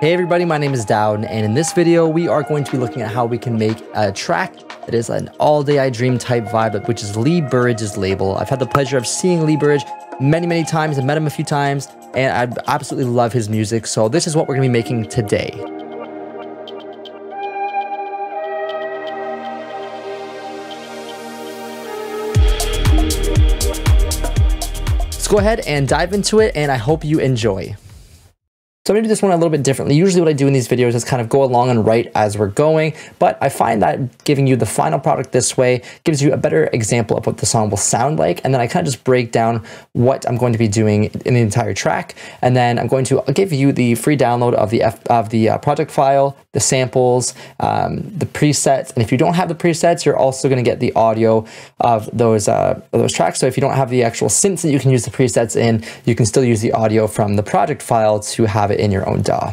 Hey everybody, my name is Dowd, and in this video, we are going to be looking at how we can make a track that is an All Day I Dream type vibe, which is Lee Burridge's label. I've had the pleasure of seeing Lee Burridge many times. I've met him a few times, and I absolutely love his music. So this is what we're gonna be making today. Let's go ahead and dive into it, and I hope you enjoy. So I'm gonna do this one a little bit differently. Usually what I do in these videos is kind of go along and write as we're going, but I find that giving you the final product this way gives you a better example of what the song will sound like, and then I kind of just break down what I'm going to be doing in the entire track, and then I'm going to give you the free download of the project file, the samples, the presets, and if you don't have the presets, you're also gonna get the audio of those tracks. So if you don't have the actual synths that you can use the presets in, you can still use the audio from the project file to have it in your own DAW.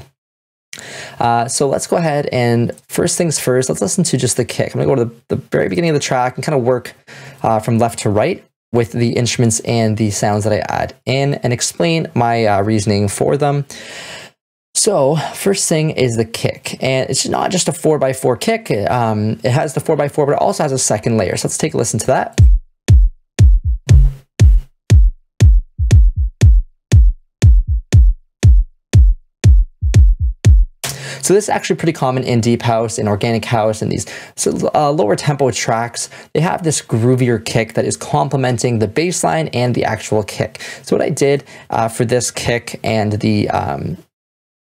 So let's go ahead and first things first, let's listen to just the kick. I'm gonna go to the very beginning of the track and kind of work from left to right with the instruments and the sounds that I add in and explain my reasoning for them. So first thing is the kick, and it's not just a 4x4 kick. It has the 4x4, but it also has a second layer. So let's take a listen to that. So this is actually pretty common in deep house, in organic house, and these lower tempo tracks. They have this groovier kick that is complementing the bass line and the actual kick. So what I did for this kick and the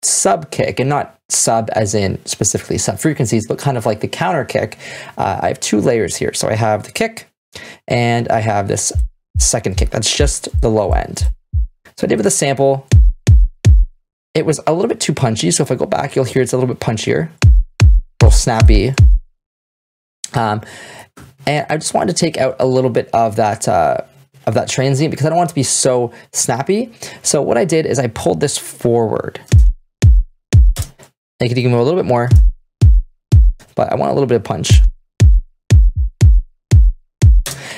sub kick, and not sub as in specifically sub frequencies, but kind of like the counter kick, I have two layers here. So I have the kick and I have this second kick. That's just the low end. So I did with a sample. It was a little bit too punchy, so if I go back, you'll hear it's a little bit punchier, a little snappy. And I just wanted to take out a little bit of that transient because I don't want it to be so snappy. So what I did is I pulled this forward. I could even go a little bit more, but I want a little bit of punch.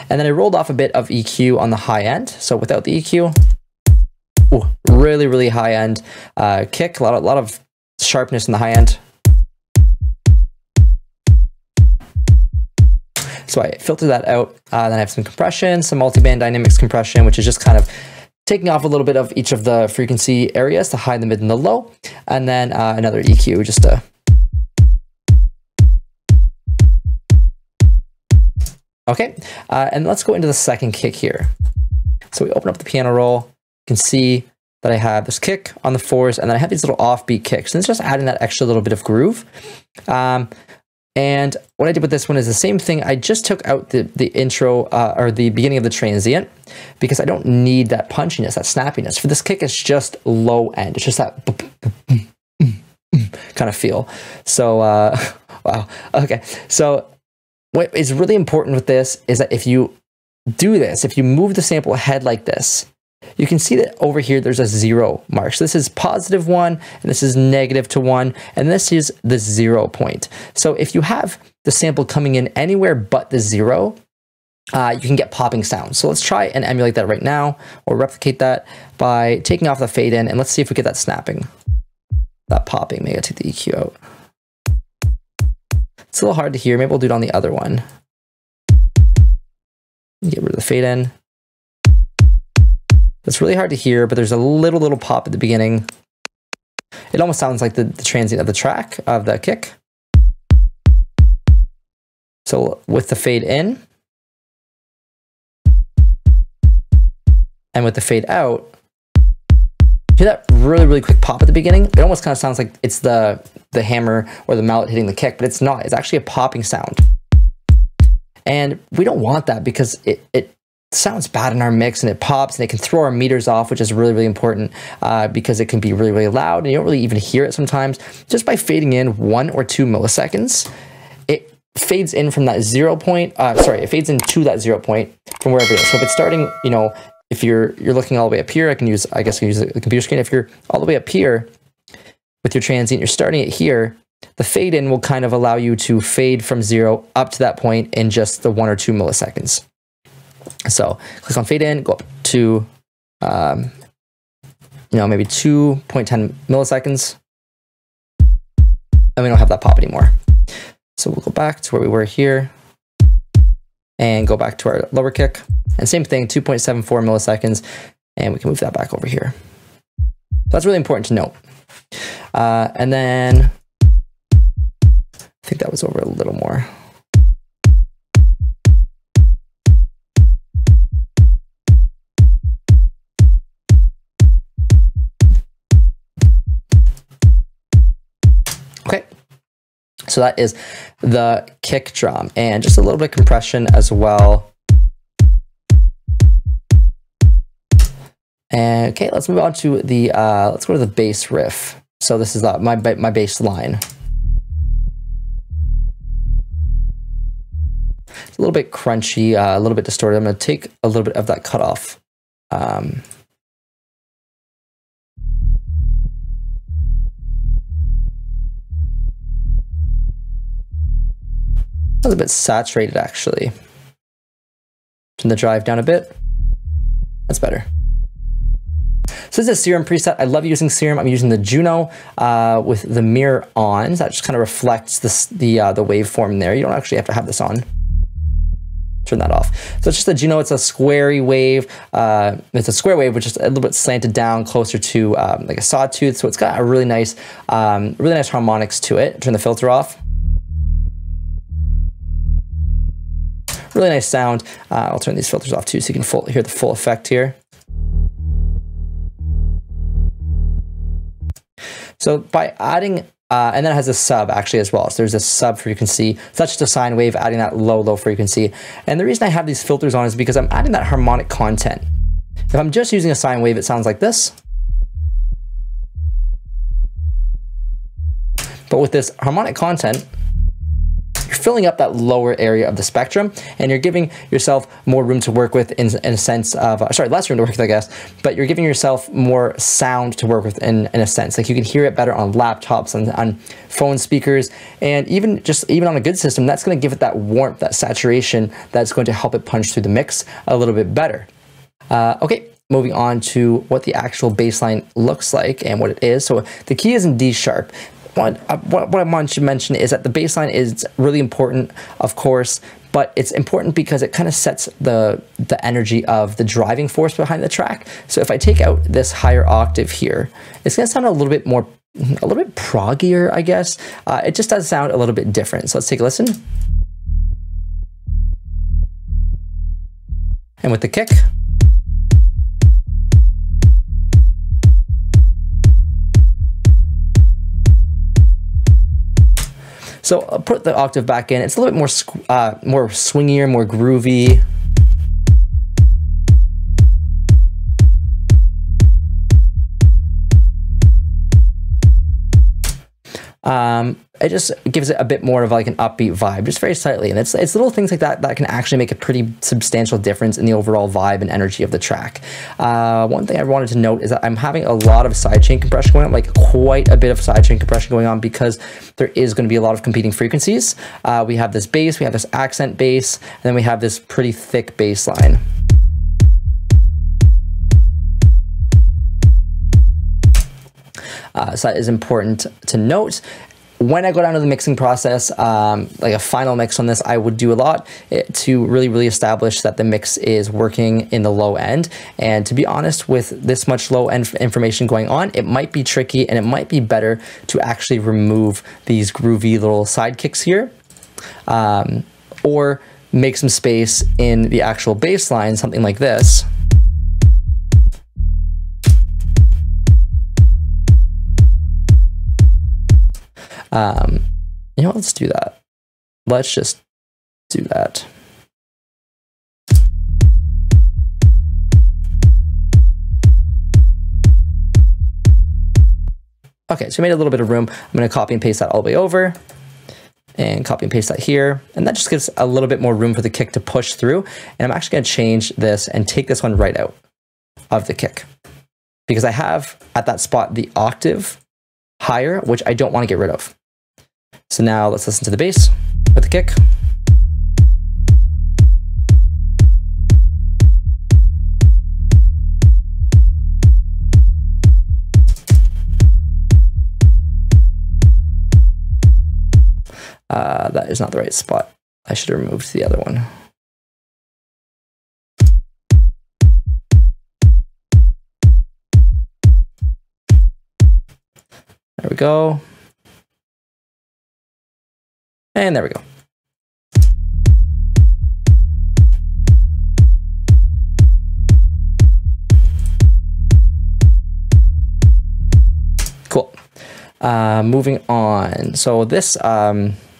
And then I rolled off a bit of EQ on the high end, so without the EQ. Ooh, really high end kick, a lot of sharpness in the high end. So I filter that out, then I have some compression, some multiband dynamics compression, which is just kind of taking off a little bit of each of the frequency areas, the high, the mid, and the low, and then another EQ just to okay, and let's go into the second kick here. So we open up the piano roll. Can see that I have this kick on the fours, and then I have these little offbeat kicks, and it's just adding that extra little bit of groove. And what I did with this one is the same thing. I just took out the intro or the beginning of the transient because I don't need that punchiness, that snappiness. For this kick, it's just low end. It's just that kind of feel. So, wow. Okay. So what is really important with this is that if you do this, if you move the sample ahead like this, you can see that over here, there's a zero mark. So this is positive one, and this is -1, and this is the 0 point. So if you have the sample coming in anywhere but the zero, you can get popping sounds. So let's try and emulate that right now, or replicate that by taking off the fade in, and let's see if we get that snapping, that popping. Maybe I'll take the EQ out. It's a little hard to hear. Maybe we'll do it on the other one. Get rid of the fade in. It's really hard to hear, but there's a little pop at the beginning. It almost sounds like the transient of the track, of the kick. So with the fade in, and with the fade out, hear that really quick pop at the beginning? It almost kind of sounds like it's the hammer or the mallet hitting the kick, but it's not. It's actually a popping sound. And we don't want that because it sounds bad in our mix, and it pops, and it can throw our meters off, which is really important because it can be really loud, and you don't really even hear it sometimes. Just by fading in 1 or 2 milliseconds, it fades in from that 0 point. Sorry, it fades into that 0 point from wherever it is. So if it's starting, you know, if you're looking all the way up here, I guess I can use the computer screen. If you're all the way up here with your transient, you're starting it here. The fade in will kind of allow you to fade from 0 up to that point in just the 1 or 2 milliseconds. So click on fade in, go up to, maybe 2.10 milliseconds. and we don't have that pop anymore. So we'll go back to where we were here and go back to our lower kick, and same thing, 2.74 milliseconds, and we can move that back over here. So that's really important to note. And then I think that was over a little more. Okay, so that is the kick drum, and just a little bit of compression as well. And okay, let's move on to the, let's go to the bass riff. So this is my bass line. It's a little bit crunchy, a little bit distorted. I'm going to take a little bit of that cutoff. That was a bit saturated, actually. Turn the drive down a bit. That's better. So this is a Serum preset. I love using Serum. I'm using the Juno with the mirror on. So that just kind of reflects this, the waveform there. You don't actually have to have this on. Turn that off. So it's just the Juno. It's a squarey wave. It's a square wave, which is a little bit slanted down, closer to like a sawtooth. So it's got a really nice harmonics to it. Turn the filter off. Really nice sound. I'll turn these filters off too, so you can hear the full effect here. So by adding, and then it has a sub actually as well. So there's a sub frequency, such as a sine wave, adding that low frequency. And the reason I have these filters on is because I'm adding that harmonic content. If I'm just using a sine wave, it sounds like this. But with this harmonic content, you're filling up that lower area of the spectrum, and you're giving yourself more room to work with in a sense of, sorry, less room to work with, I guess, but you're giving yourself more sound to work with in a sense. Like you can hear it better on laptops, on phone speakers, and even on a good system, that's going to give it that warmth, that saturation that's going to help it punch through the mix a little bit better. Okay, moving on to what the actual bass line looks like and what it is. So the key is in D sharp. What I want to mention is that the bass line is really important, of course, but it's important because it kind of sets the energy of the driving force behind the track. So if I take out this higher octave here, it's going to sound a little bit proggier, I guess. It just does sound a little bit different. So let's take a listen. And with the kick. So I'll put the octave back in. It's a little bit more, more swingier, more groovy. It just gives it a bit more of like an upbeat vibe, just very slightly. And it's little things like that that can actually make a pretty substantial difference in the overall vibe and energy of the track. One thing I wanted to note is that I'm having a lot of sidechain compression going on, like quite a bit of sidechain compression going on, because there is going to be a lot of competing frequencies. We have this bass, we have this accent bass, and then we have this pretty thick bass line. So that is important to note. When I go down to the mixing process, like a final mix on this, I would do a lot to really establish that the mix is working in the low end. And to be honest, with this much low end information going on, it might be tricky, and it might be better to actually remove these groovy little side kicks here, or make some space in the actual bass line, something like this. You know, let's do that. Let's just do that. Okay, so we made a little bit of room. I'm going to copy and paste that all the way over, and copy and paste that here. And that just gives a little bit more room for the kick to push through. And I'm actually going to change this and take this one right out of the kick, because I have at that spot the octave higher, which I don't want to get rid of. So now let's listen to the bass with the kick. That is not the right spot. I should have removed the other one. There we go. And there we go. Cool. Moving on. So this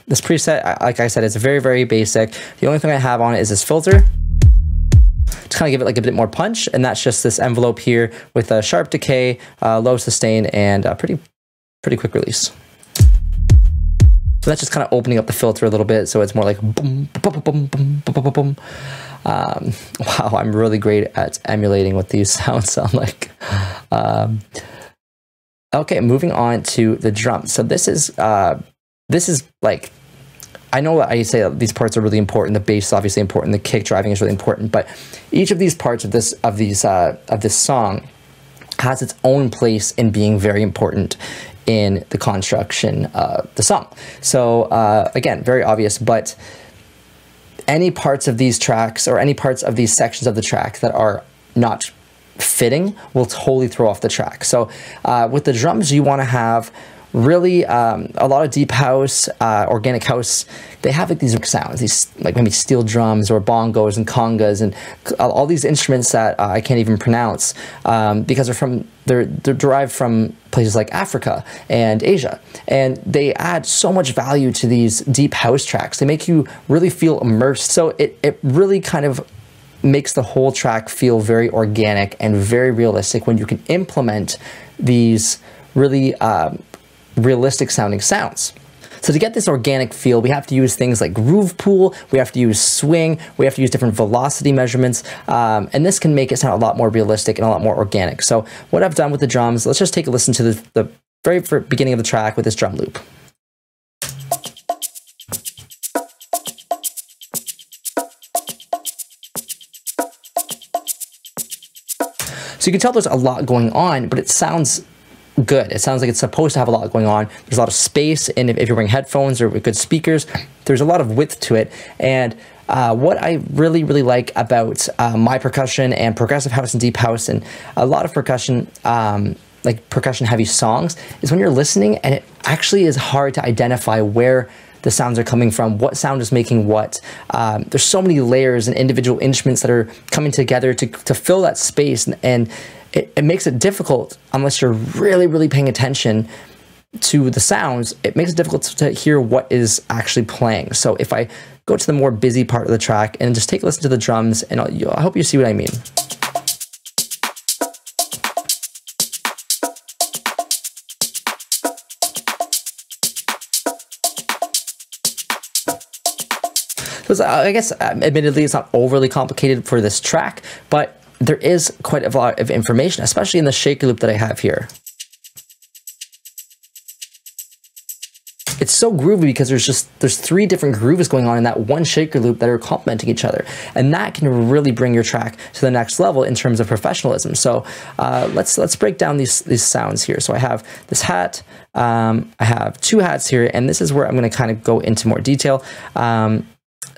this preset, like I said, it's very, very basic. The only thing I have on it is this filter to kind of give it like a bit more punch, and that's just this envelope here with a sharp decay, low sustain, and pretty quick release. So that's just kind of opening up the filter a little bit, so it's more like boom, boom, boom, boom, boom, boom. Wow, I'm really great at emulating what these sounds sound like. Okay, moving on to the drum. So this is like, I know I say that these parts are really important. The bass is obviously important. The kick driving is really important. But each of these parts of this song has its own place in being very important in the construction of the song. So again, very obvious, but any parts of these tracks or any parts of these sections of the track that are not fitting will totally throw off the track. So with the drums, you want to have really a lot of deep house, organic house. They have like these sounds, these like maybe steel drums or bongos and congas and all these instruments that I can't even pronounce because they're derived from places like Africa and Asia, and they add so much value to these deep house tracks. They make you really feel immersed. So it really kind of makes the whole track feel very organic and very realistic when you can implement these really realistic sounding sounds. So to get this organic feel, we have to use things like groove pool, we have to use swing, we have to use different velocity measurements, and this can make it sound a lot more realistic and a lot more organic. So what I've done with the drums, let's just take a listen to the very beginning of the track with this drum loop. So you can tell there's a lot going on, but it sounds good. It sounds like it's supposed to have a lot going on. There's a lot of space, and if you're wearing headphones or with good speakers, there's a lot of width to it. And what I really, really like about my percussion and progressive house and deep house and a lot of percussion, like percussion-heavy songs, is when you're listening and it actually is hard to identify where the sounds are coming from, what sound is making what. There's so many layers and individual instruments that are coming together to fill that space, and it makes it difficult, unless you're really, really paying attention to the sounds, it makes it difficult to hear what is actually playing. So if I go to the more busy part of the track and just take a listen to the drums, and I hope you see what I mean. So I guess, admittedly, it's not overly complicated for this track, but there is quite a lot of information, especially in the shaky loop that I have here. It's so groovy because there's three different grooves going on in that one shaker loop that are complementing each other, and that can really bring your track to the next level in terms of professionalism. So let's break down these sounds here. So I have this hat, I have two hats here, and this is where I'm going to kind of go into more detail.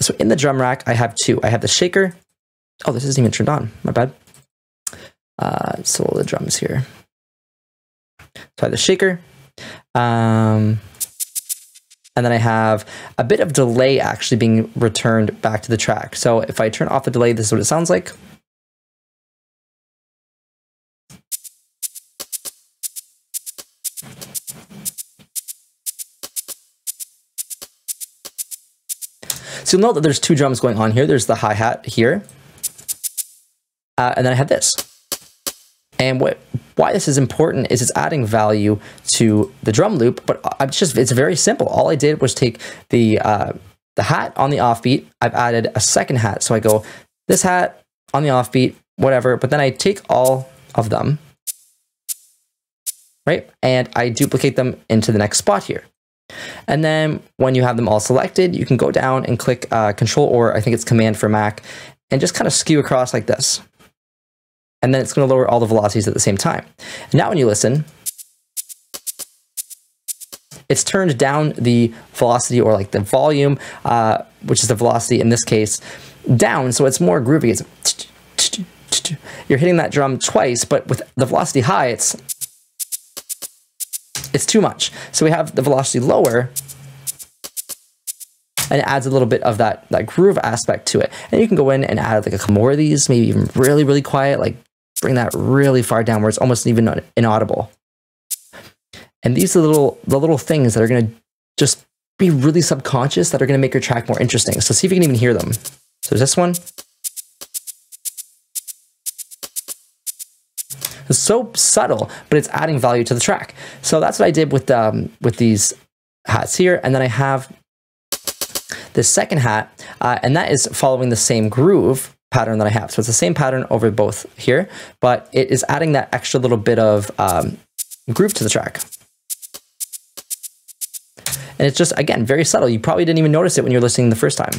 So in the drum rack, I have two. I have the shaker. Oh, this isn't even turned on. My bad. Solo the drums here. So I have the shaker. And then I have a bit of delay actually being returned back to the track. So if I turn off the delay, this is what it sounds like. So you'll note that there's two drums going on here. There's the hi-hat here. And then I have this. And why this is important is it's adding value to the drum loop, but it's very simple. All I did was take the hat on the offbeat. I've added a second hat. So I go this hat on the offbeat, whatever, but then I take all of them, right? And I duplicate them into the next spot here. And then when you have them all selected, you can go down and click Control or I think it's Command for Mac, and just kind of skew across like this. And then it's going to lower all the velocities at the same time. And now when you listen, it's turned down the velocity, or like the volume, which is the velocity in this case, down, so it's more groovy. It's you're hitting that drum twice, but with the velocity high, it's too much. So we have the velocity lower, and it adds a little bit of that groove aspect to it. And you can go in and add like a couple more of these, maybe even really, really quiet, like bring that really far down where it's almost even inaudible. And these are the little things that are gonna just be really subconscious, that are gonna make your track more interesting. So see if you can even hear them. So this one. It's so subtle, but it's adding value to the track. So that's what I did with these hats here. And then I have this second hat, and that is following the same groove pattern that I have. So it's the same pattern over both here, but it is adding that extra little bit of groove to the track. And it's just, again, very subtle. You probably didn't even notice it when you were listening the first time.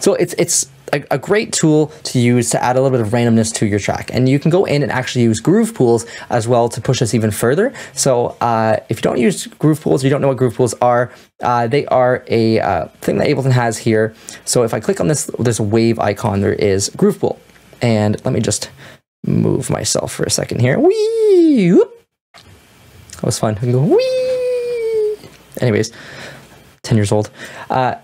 So it's a great tool to use to add a little bit of randomness to your track. And you can go in and actually use groove pools as well to push us even further. So if you don't use groove pools, you don't know what groove pools are, they are a thing that Ableton has here. So if I click on this wave icon, there is groove pool. And let me just move myself for a second here. Whee! Whoop. That was fun. I can go whee! Anyways. 10 years old.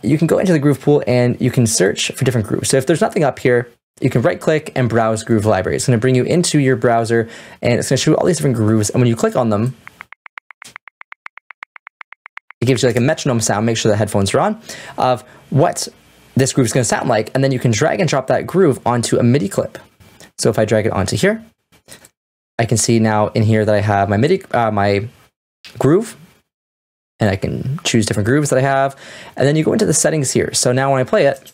You can go into the groove pool and you can search for different grooves. So if there's nothing up here, you can right click and browse groove library. It's going to bring you into your browser and it's going to show you all these different grooves. And when you click on them, it gives you like a metronome sound, make sure the headphones are on, of what this groove is going to sound like. And then you can drag and drop that groove onto a MIDI clip. So if I drag it onto here, I can see now in here that I have my MIDI, my groove. And I can choose different grooves that I have. And then you go into the settings here. So now when I play it,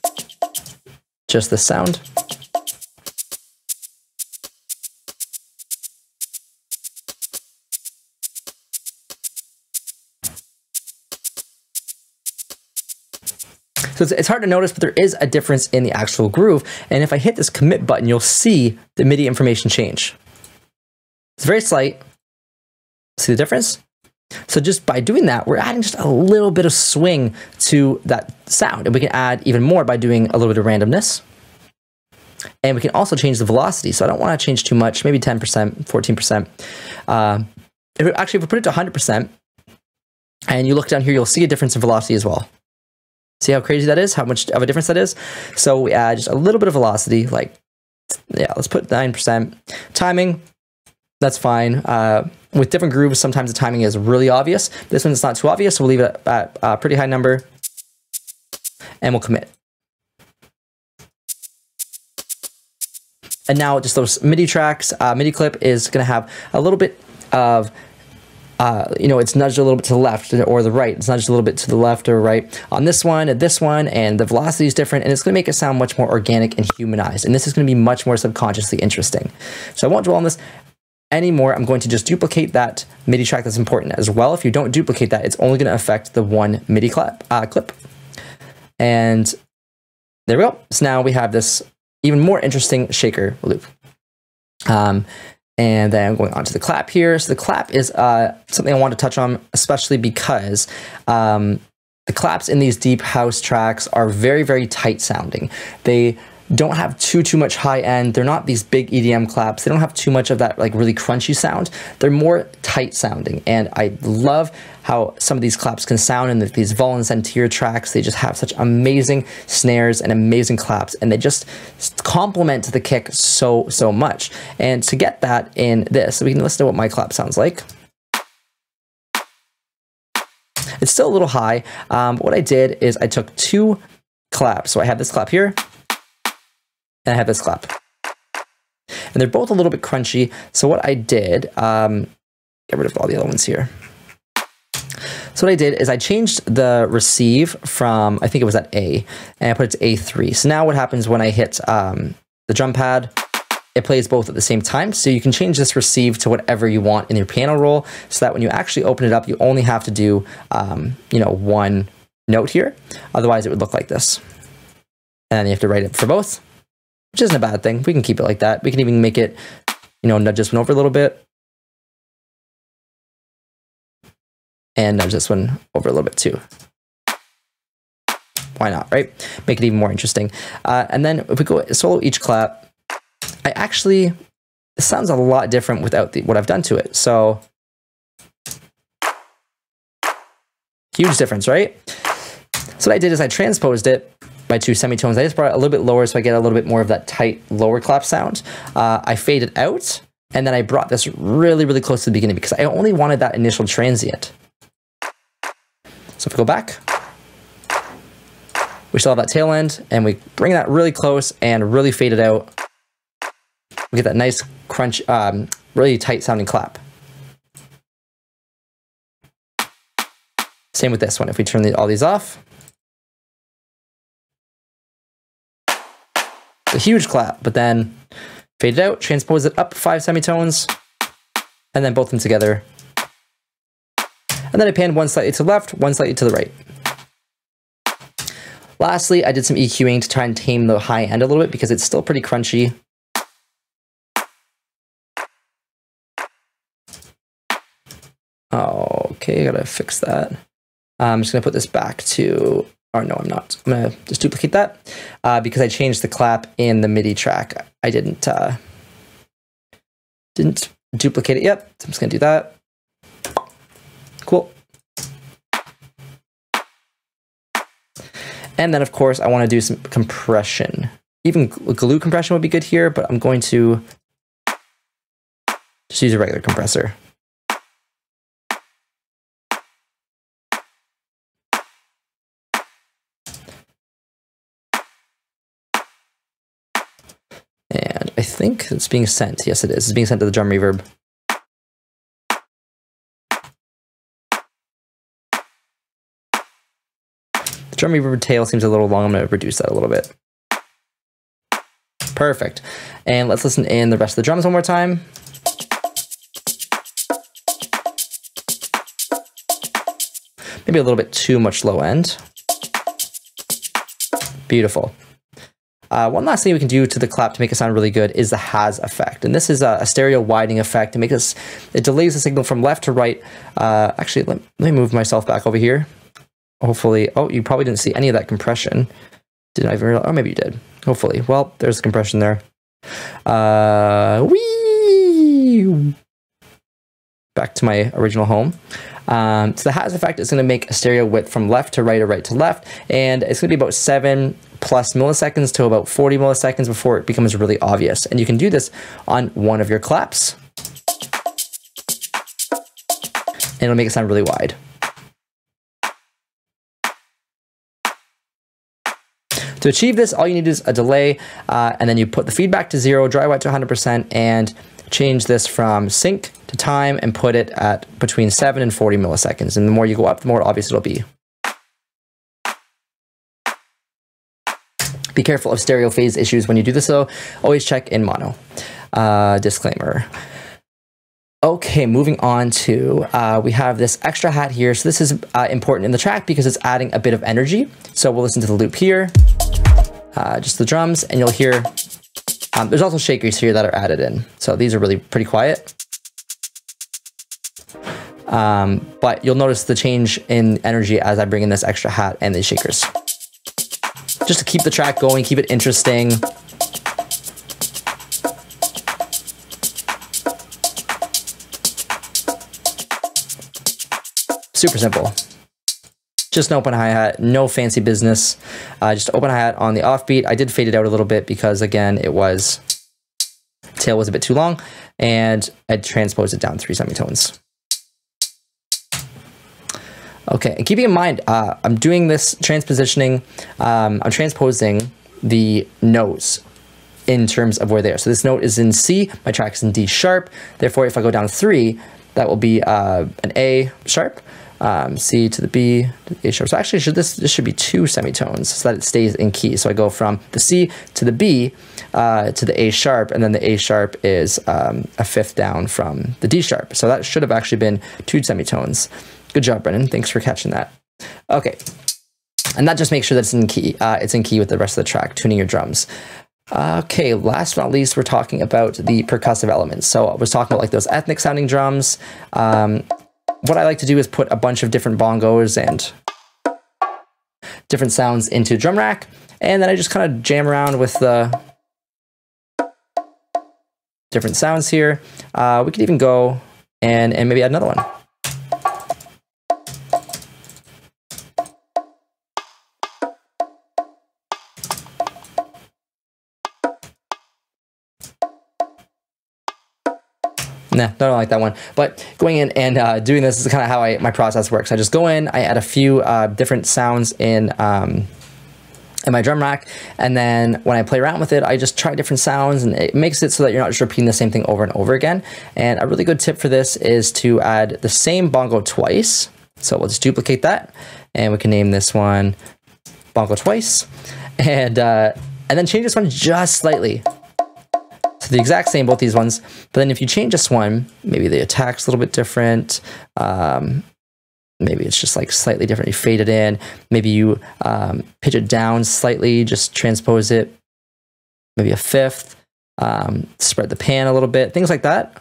just the sound. So it's hard to notice, but there is a difference in the actual groove. And if I hit this commit button, you'll see the MIDI information change. It's very slight. See the difference? So just by doing that, we're adding just a little bit of swing to that sound. And we can add even more by doing a little bit of randomness. And we can also change the velocity. So I don't want to change too much, maybe 10%, 14%. If we put it to 100% and you look down here, you'll see a difference in velocity as well. See how crazy that is? How much of a difference that is? So we add just a little bit of velocity, like, yeah, let's put 9%. Timing, that's fine. With different grooves, sometimes the timing is really obvious. This one's not too obvious, so we'll leave it at a pretty high number, and we'll commit. And now just those MIDI tracks, MIDI clip is gonna have a little bit of, you know, it's nudged a little bit to the left or the right. It's nudged a little bit to the left or right on this one and this one, and the velocity is different, and it's gonna make it sound much more organic and humanized. And this is gonna be much more subconsciously interesting. So I won't dwell on this anymore. I'm going to just duplicate that MIDI track that's important as well. If you don't duplicate that, it's only going to affect the one MIDI clip. And there we go. So now we have this even more interesting shaker loop. And then I'm going on to the clap here. So the clap is something I want to touch on, especially because the claps in these deep house tracks are very, very tight sounding. They don't have too much high end. They're not these big EDM claps. They don't have too much of that like really crunchy sound. They're more tight sounding. And I love how some of these claps can sound in these Volen Sentir tracks. They just have such amazing snares and amazing claps, and they just complement the kick so, so much. And to get that in this, we can listen to what my clap sounds like. It's still a little high. But what I did is I took two claps. So I have this clap here, and I have this clap. And they're both a little bit crunchy. So what I did, get rid of all the other ones here. So what I did is I changed the receive from, I think it was at A, and I put it to A3. So now what happens when I hit the drum pad it plays both at the same time. So you can change this receive to whatever you want in your piano roll so that when you actually open it up, you only have to do, you know, one note here. Otherwise it would look like this. And you have to write it for both, which isn't a bad thing. We can keep it like that. We can even make it, you know, nudge this one over a little bit. And nudge this one over a little bit too. Why not, right? Make it even more interesting. And then if we go solo each clap, I actually, it sounds a lot different without what I've done to it. So, huge difference, right? So what I did is I transposed it by 2 semitones. I just brought it a little bit lower so I get a little bit more of that tight lower clap sound. I faded out, and then I brought this really, really close to the beginning because I only wanted that initial transient. So if we go back, we still have that tail end, and we bring that really close and really fade it out. We get that nice crunch, really tight sounding clap. Same with this one. If we turn all these off, it's a huge clap, but then fade it out, transpose it up 5 semitones, and then both of them together. And then I panned one slightly to the left, one slightly to the right. Lastly, I did some EQing to try and tame the high end a little bit because it's still pretty crunchy. Oh, okay, I gotta fix that. I'm just gonna put this back to, or no, I'm not. I'm gonna just duplicate that because I changed the clap in the MIDI track. I didn't duplicate it yet. So I'm just gonna do that. Cool. And then of course I wanna do some compression. Even glue compression would be good here, but I'm going to just use a regular compressor. I think it's being sent. Yes, it is. It's being sent to the drum reverb. The drum reverb tail seems a little long. I'm going to reduce that a little bit. Perfect. And let's listen in the rest of the drums one more time. Maybe a little bit too much low end. Beautiful. One last thing we can do to the clap to make it sound really good is the has effect. And this is a stereo widening effect to make this, it delays the signal from left to right. Actually, let me move myself back over here. Hopefully, oh, you probably didn't see any of that compression. Didn't I even realize, or maybe you did, hopefully. Well, there's the compression there. Whee! Back to my original home. So the has effect is gonna make a stereo width from left to right or right to left. And it's gonna be about 7+ milliseconds to about 40 milliseconds before it becomes really obvious. And you can do this on one of your claps. And it'll make it sound really wide. To achieve this, all you need is a delay, and then you put the feedback to 0, dry wet to 100%, and change this from sync to time and put it at between 7 and 40 milliseconds. And the more you go up, the more obvious it'll be. Be careful of stereo phase issues when you do this though. Always check in mono. Disclaimer. Okay, moving on to, we have this extra hat here. So this is important in the track because it's adding a bit of energy. So we'll listen to the loop here, just the drums, and you'll hear, there's also shakers here that are added in. So these are really pretty quiet. But you'll notice the change in energy as I bring in this extra hat and these shakers. Just to keep the track going, keep it interesting. Super simple. Just an open hi-hat, no fancy business. Just open hi-hat on the offbeat. I did fade it out a little bit because again, it was, tail was a bit too long and I transposed it down 3 semitones. Okay, and keeping in mind, I'm doing this transpositioning, I'm transposing the notes in terms of where they are. So this note is in C, my track's in D sharp. Therefore, if I go down 3, that will be an A sharp. C to the B to the A sharp. So actually this should be two semitones so that it stays in key. So I go from the C to the B to the A sharp, and then the A sharp is a fifth down from the D sharp. So that should have actually been two semitones. Good job, Brennan. Thanks for catching that. Okay. And that just makes sure that it's in key with the rest of the track, tuning your drums. Okay, last but not least, we're talking about the percussive elements. So I was talking about like those ethnic sounding drums. What I like to do is put a bunch of different bongos and different sounds into a drum rack. And then I just kind of jam around with the different sounds here. We could even go and maybe add another one. Nah, I don't like that one. But going in and doing this is kind of how my process works. I just go in, I add a few different sounds in my drum rack, and then when I play around with it, I just try different sounds, and it makes it so that you're not just repeating the same thing over and over again. And a really good tip for this is to add the same bongo twice. So we'll just duplicate that, and we can name this one bongo twice, and then change this one just slightly. So the exact same, both these ones, but then if you change this one, maybe the attack's a little bit different, maybe it's just like slightly different, you fade it in, maybe you pitch it down slightly, just transpose it, maybe a fifth, spread the pan a little bit, things like that.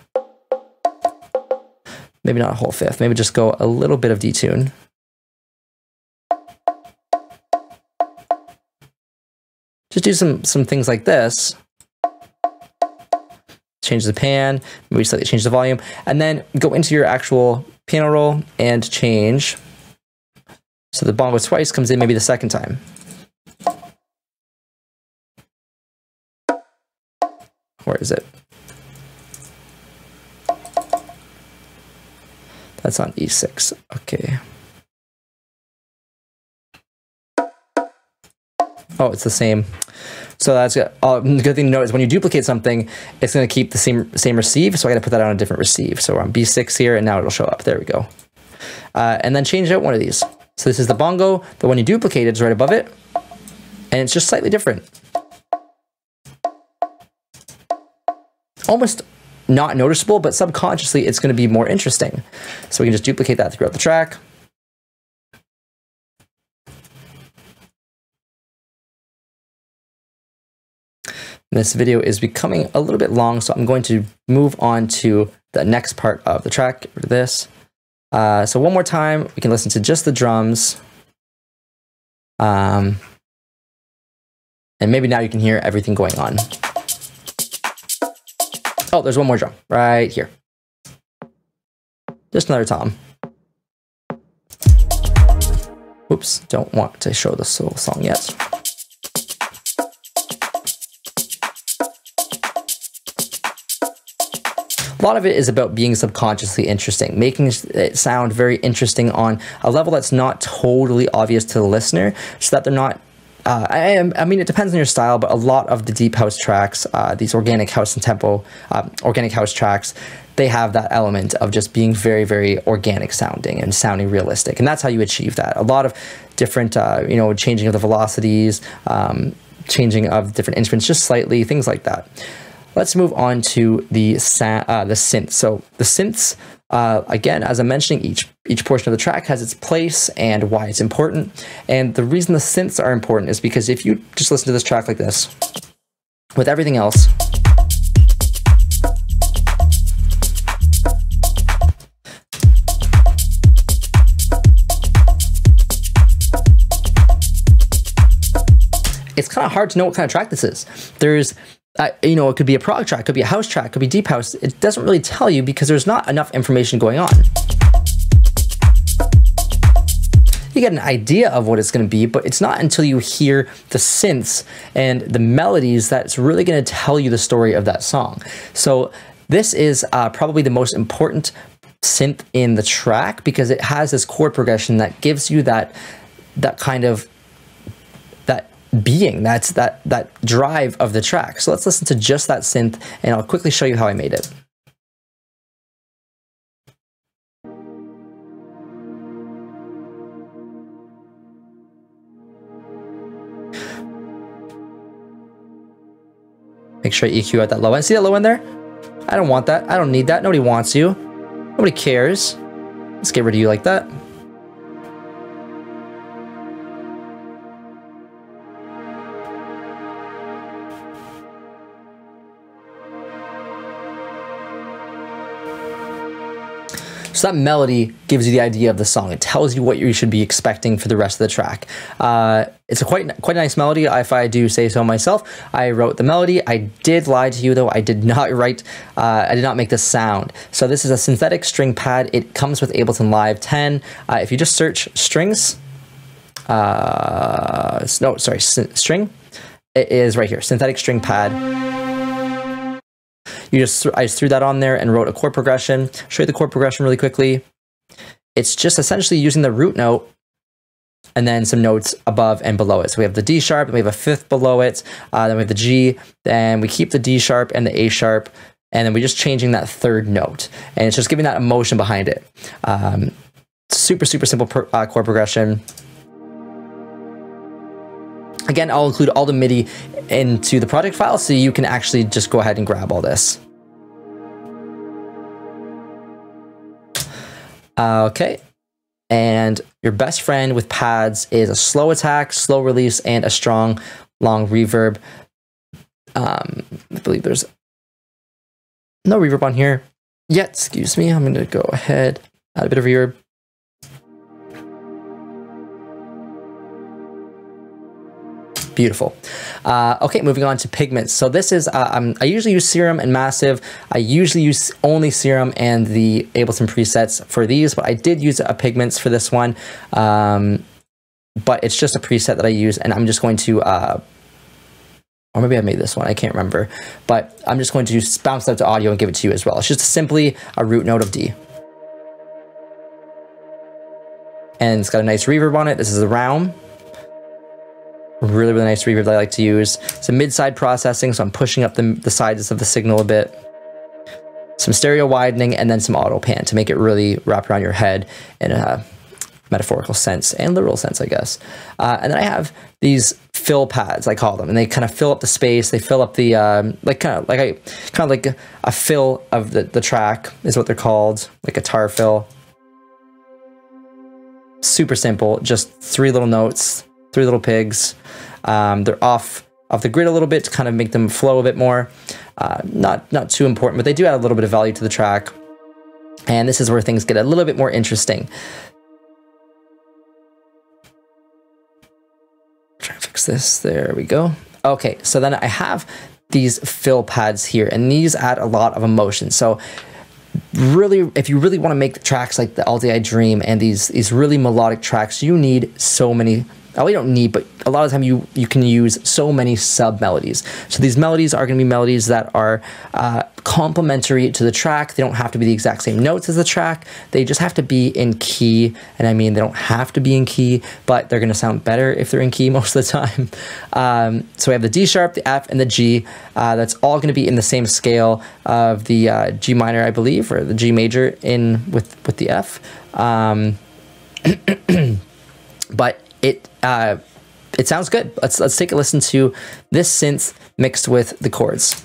Maybe not a whole fifth, maybe just go a little bit of detune. Just do some things like this. Change the pan, maybe slightly change the volume, and then go into your actual piano roll and change. So the bongo twice comes in maybe the second time. Where is it? That's on E6, okay. Oh, it's the same. So that's good. Good thing to note is when you duplicate something, it's going to keep the same receive. So I got to put that on a different receive. So we're on B6 here, and now it'll show up. There we go. And then change out one of these. So this is the bongo. The one you duplicated is right above it, and it's just slightly different. Almost not noticeable, but subconsciously it's going to be more interesting. So we can just duplicate that throughout the track. This video is becoming a little bit long, so I'm going to move on to the next part of the track. Get rid of this. So one more time, we can listen to just the drums. And maybe now you can hear everything going on. Oh, there's one more drum right here. Just another tom. Oops, don't want to show the soul song yet. A lot of it is about being subconsciously interesting, making it sound very interesting on a level that's not totally obvious to the listener, so that they're not, I mean, it depends on your style, but a lot of the deep house tracks, these organic house and tempo, organic house tracks, they have that element of just being very, very organic sounding and sounding realistic, and that's how you achieve that. A lot of different, you know, changing of the velocities, changing of different instruments just slightly, things like that. Let's move on to the synth. So the synths, again, as I'm mentioning, each portion of the track has its place and why it's important. And the reason the synths are important is because if you just listen to this track like this, with everything else, it's kind of hard to know what kind of track this is. There's you know, it could be a prog track, could be a house track, could be deep house. It doesn't really tell you because there's not enough information going on. You get an idea of what it's going to be, but it's not until you hear the synths and the melodies that it's really going to tell you the story of that song. So this is probably the most important synth in the track because it has this chord progression that gives you that kind of being, that's that drive of the track. So let's listen to just that synth, and I'll quickly show you how I made it. make sure I EQ at that low end. See that low end there? I don't want that. I don't need that. Nobody wants you. Nobody cares. Let's get rid of you like that. So that melody gives you the idea of the song. It tells you what you should be expecting for the rest of the track. It's a quite nice melody, if I do say so myself. I wrote the melody. I did lie to you though. I did not write, I did not make this sound. So this is a synthetic string pad. It comes with Ableton Live 10. If you just search strings, string, it is right here, synthetic string pad. I just threw that on there and wrote a chord progression. I'll show you the chord progression really quickly. It's just essentially using the root note and then some notes above and below it. So we have the D sharp, and we have a fifth below it, then we have the G, then we keep the D sharp and the A sharp, and then we're just changing that third note. And it's just giving that emotion behind it. Super, super simple chord progression. Again, I'll include all the MIDI into the project file so you can actually just go ahead and grab all this. Okay, and your best friend with pads is a slow attack, slow release, and a strong, long reverb. I believe there's no reverb on here yet, excuse me. I'm gonna go ahead, add a bit of reverb. Beautiful. Okay, moving on to Pigments. So this is, I usually use Serum and Massive. I usually use only Serum and the Ableton presets for these, but I did use a Pigments for this one. But it's just a preset that I use, and I'm just going to, or maybe I made this one, I can't remember. But I'm just going to bounce that to audio and give it to you as well. It's just simply a root note of D. And it's got a nice reverb on it. This is the Raum. Really, really nice reverb that I like to use. Some mid-side processing, so I'm pushing up the sides of the signal a bit. Some stereo widening, and then some auto pan to make it really wrap around your head in a metaphorical sense and literal sense, I guess. And then I have these fill pads, I call them, and they kind of fill up the space. They fill up the like a fill of the track is what they're called, like a guitar fill. Super simple, just three little notes. Three little pigs. They're off the grid a little bit to kind of make them flow a bit more. Not too important, but they do add a little bit of value to the track. And this is where things get a little bit more interesting. Try to fix this. There we go. Okay, so then I have these fill pads here, and these add a lot of emotion. So really, if you really want to make tracks like the All Day I Dream and these really melodic tracks, you need so many. Oh, you don't need, but a lot of the time you can use so many sub-melodies. So these melodies are going to be melodies that are complementary to the track. They don't have to be the exact same notes as the track. They just have to be in key. And I mean, they don't have to be in key, but they're going to sound better if they're in key most of the time. So we have the D sharp, the F, and the G. That's all going to be in the same scale of the G minor, I believe, or the G major in with the F. But it sounds good. Let's take a listen to this synth mixed with the chords.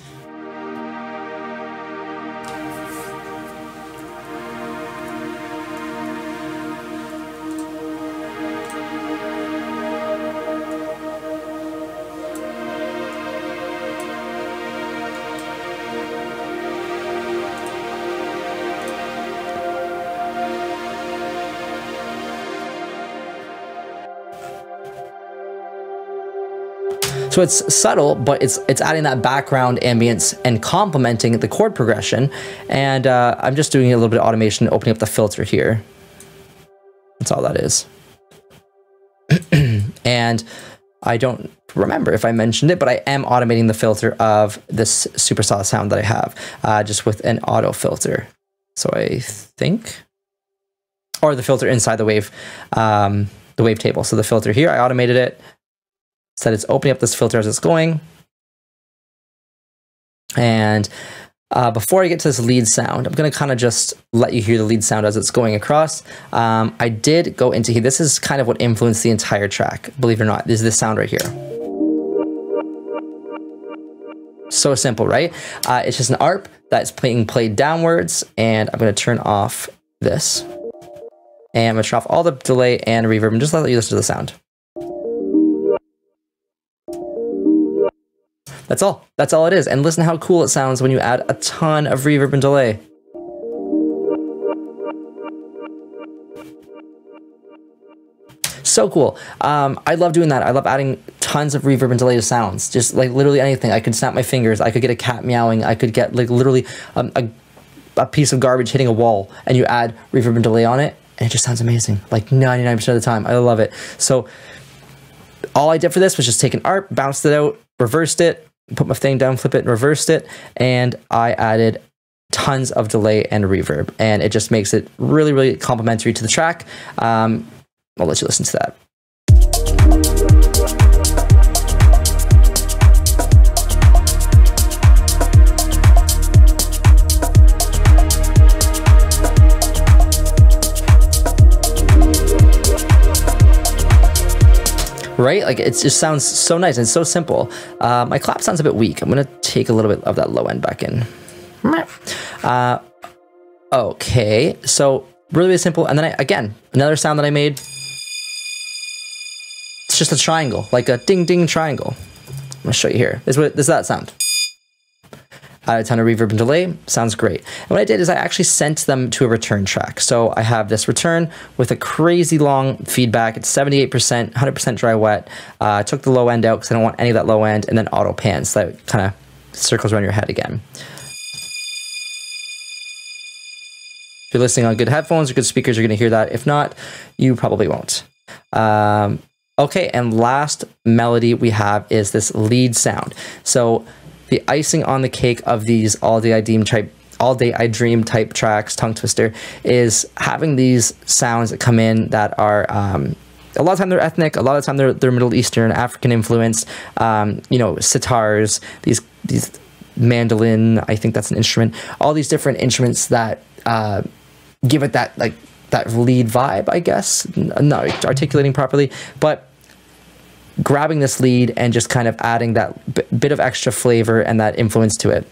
So it's subtle, but it's adding that background ambience and complementing the chord progression. And I'm just doing a little bit of automation, opening up the filter here. That's all that is. And I don't remember if I mentioned it, but I am automating the filter of this super saw sound that I have, just with an auto filter. So I think, or the filter inside the wave table. So the filter here, I automated it. So that it's opening up this filter as it's going. And before I get to this lead sound, I'm going to kind of just let you hear the lead sound as it's going across. I did go into here. This is kind of what influenced the entire track, believe it or not. This is this sound right here. So simple, right? It's just an ARP that's being played downwards, and I'm gonna turn off this. And I'm gonna turn off all the delay and reverb and just let you listen to the sound. That's all. That's all it is. And listen how cool it sounds when you add a ton of reverb and delay. So cool. I love doing that. I love adding tons of reverb and delay to sounds. Just like literally anything. I could snap my fingers. I could get a cat meowing. I could get like literally a piece of garbage hitting a wall, and you add reverb and delay on it, and it just sounds amazing. Like 99% of the time. I love it. So all I did for this was just take an ARP, bounced it out, reversed it, put my thing down, flip it, and reversed it, and I added tons of delay and reverb, and it just makes it really, really complementary to the track. I'll let you listen to that. Right? Like it just sounds so nice and so simple. My clap sounds a bit weak. I'm going to take a little bit of that low end back in. Okay. So really, really simple. And then again, another sound that I made. It's just a triangle, like a ding, ding triangle. I'm going to show you here. This is that sound. Add a ton of reverb and delay. Sounds great. And what I did is I actually sent them to a return track. So I have this return with a crazy long feedback. It's 78%, 100% dry wet. I took the low end out because I don't want any of that low end, and then auto pan. So that kind of circles around your head again. If you're listening on good headphones or good speakers, you're going to hear that. If not, you probably won't. Okay, and last melody we have is this lead sound. So the icing on the cake of these all day I dream type tracks, tongue twister, is having these sounds that come in that are a lot of the time they're ethnic, a lot of the time they're Middle Eastern, African influenced. You know, sitars, these mandolin, I think that's an instrument. All these different instruments that give it that like that lead vibe, I guess. I'm not articulating properly, but grabbing this lead and just kind of adding that bit of extra flavor and that influence to it.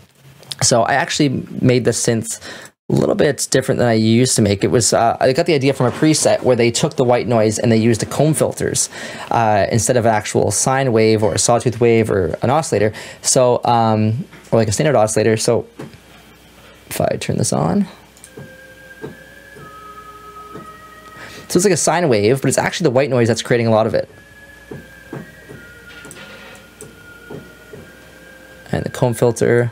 So I actually made the synth a little bit different than I used to make. It was, I got the idea from a preset where they took the white noise and they used the comb filters instead of an actual sine wave or a sawtooth wave or an oscillator. So, or like a standard oscillator. So if I turn this on. So it's like a sine wave, but it's actually the white noise that's creating a lot of it. And the comb filter.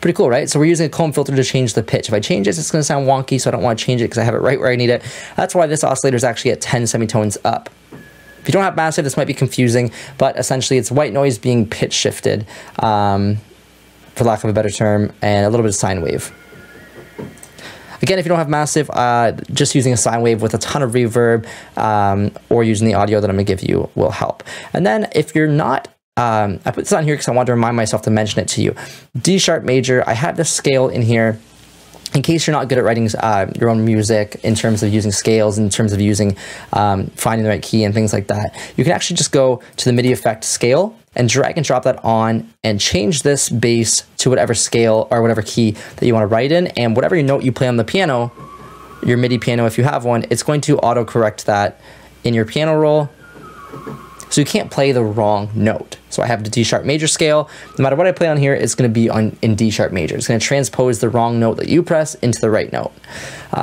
Pretty cool, right? So we're using a comb filter to change the pitch. If I change this, it's going to sound wonky, so I don't want to change it because I have it right where I need it. That's why this oscillator is actually at 10 semitones up. If you don't have Massive, this might be confusing, but essentially it's white noise being pitch shifted, for lack of a better term, and a little bit of sine wave. Again, if you don't have Massive, just using a sine wave with a ton of reverb or using the audio that I'm going to give you will help. And then if you're not, I put this on here because I wanted to remind myself to mention it to you. D sharp major, I have this scale in here in case you're not good at writing your own music in terms of using scales, in terms of using finding the right key and things like that. You can actually just go to the MIDI effect scale and drag and drop that on and change this bass to whatever scale or whatever key that you want to write in, and whatever note you play on the piano, your MIDI piano if you have one, it's going to autocorrect that in your piano roll. So you can't play the wrong note. So I have the D sharp major scale. No matter what I play on here, it's gonna be in D sharp major. It's gonna transpose the wrong note that you press into the right note.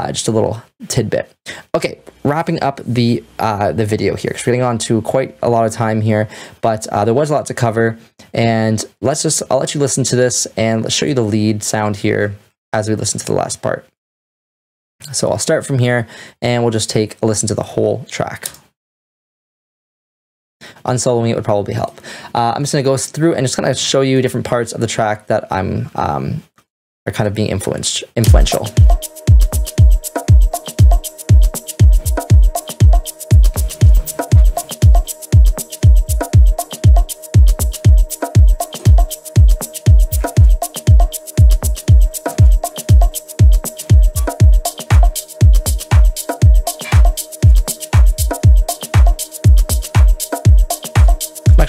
Just a little tidbit. Okay, wrapping up the video here, because we're getting on to quite a lot of time here, but there was a lot to cover. And I'll let you listen to this, and let's show you the lead sound here as we listen to the last part. So I'll start from here, and we'll just take a listen to the whole track. Unsoloing it would probably help. I'm just going to go through and just kind of show you different parts of the track that I'm are kind of being influential.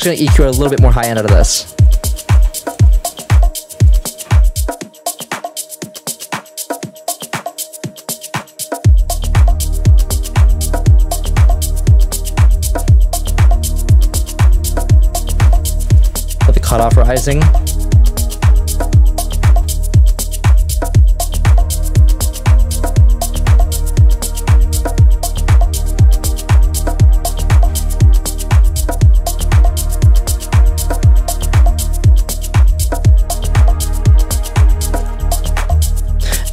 actually going to EQ a little bit more high end out of this. Let the cutoff rising.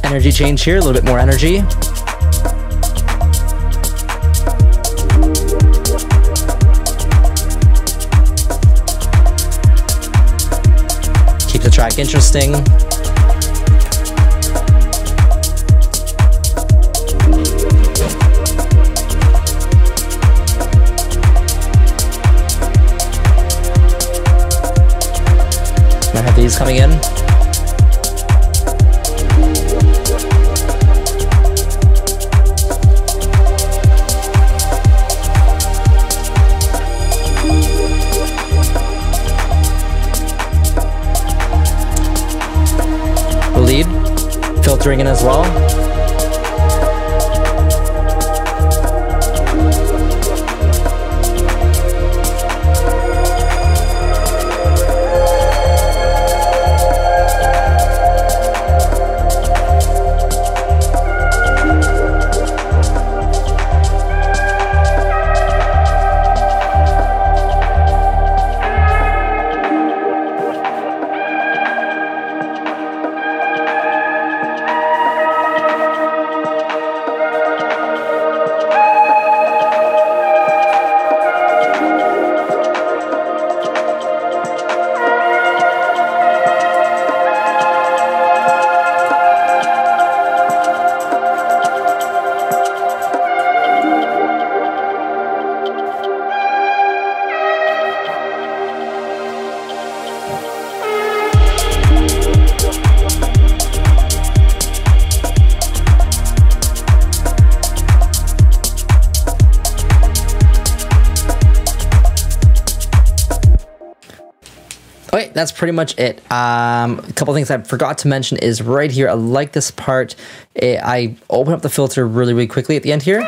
Energy change here, a little bit more energy. Keep the track interesting. I have these coming in. Filtering in as well. Okay, that's pretty much it. A couple things I forgot to mention is right here. I like this part. I open up the filter really, really quickly at the end here.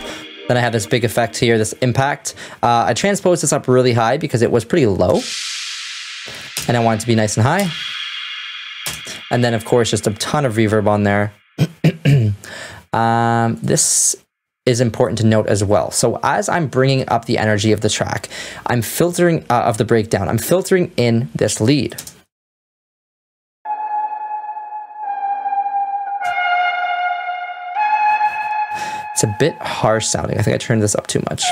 Then I have this big effect here, this impact. I transposed this up really high because it was pretty low. And I want it to be nice and high. And then, of course, just a ton of reverb on there. This is important to note as well. So as I'm bringing up the energy of the track, I'm filtering of the breakdown, I'm filtering in this lead. It's a bit harsh sounding. I think I turned this up too much.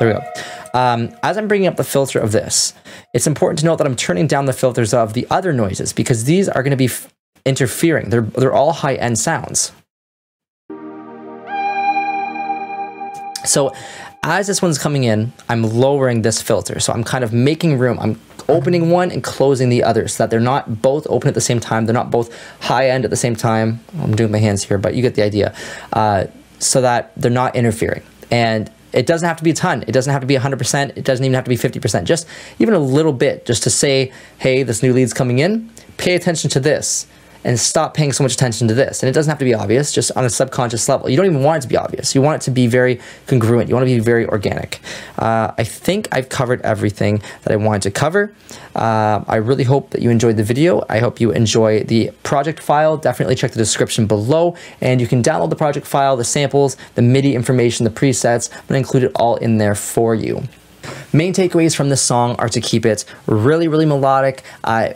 There we go. As I'm bringing up the filter of this, it's important to note that I'm turning down the filters of the other noises because these are going to be interfering. They're all high-end sounds. So as this one's coming in, I'm lowering this filter. So I'm kind of making room. I'm opening one and closing the other so that they're not both open at the same time. They're not both high-end at the same time. I'm doing my hands here, but you get the idea. So that they're not interfering. And it doesn't have to be a ton. It doesn't have to be 100%. It doesn't even have to be 50%. Just even a little bit just to say, hey, this new lead's coming in. Pay attention to this and stop paying so much attention to this. And it doesn't have to be obvious, just on a subconscious level. You don't even want it to be obvious. You want it to be very congruent. You want to be very organic. I think I've covered everything that I wanted to cover. I really hope that you enjoyed the video. I hope you enjoy the project file. Definitely check the description below, and you can download the project file, the samples, the MIDI information, the presets. I'm gonna include it all in there for you. Main takeaways from this song are to keep it really, really melodic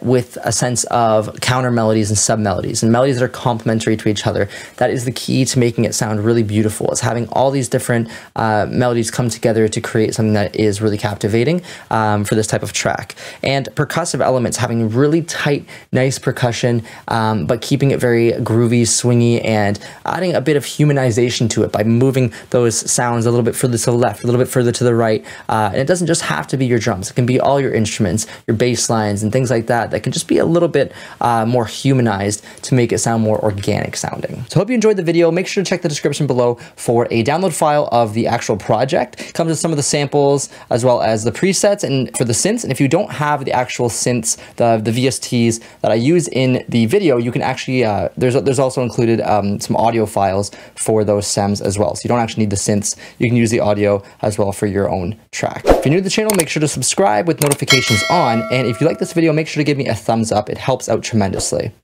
with a sense of counter melodies and sub melodies and melodies that are complementary to each other. That is the key to making it sound really beautiful, is having all these different melodies come together to create something that is really captivating for this type of track. And percussive elements, having really tight, nice percussion, but keeping it very groovy, swingy, and adding a bit of humanization to it by moving those sounds a little bit further to the left, a little bit further to the right, And it doesn't just have to be your drums. It can be all your instruments, your bass lines and things like that that can just be a little bit more humanized to make it sound more organic sounding. So hope you enjoyed the video. Make sure to check the description below for a download file of the actual project. It comes with some of the samples as well as the presets and for the synths. And if you don't have the actual synths, the VSTs that I use in the video, you can actually, there's also included some audio files for those stems as well. So you don't actually need the synths. You can use the audio as well for your own track. If you're new to the channel, make sure to subscribe with notifications on. And if you like this video, make sure to give me a thumbs up. It helps out tremendously.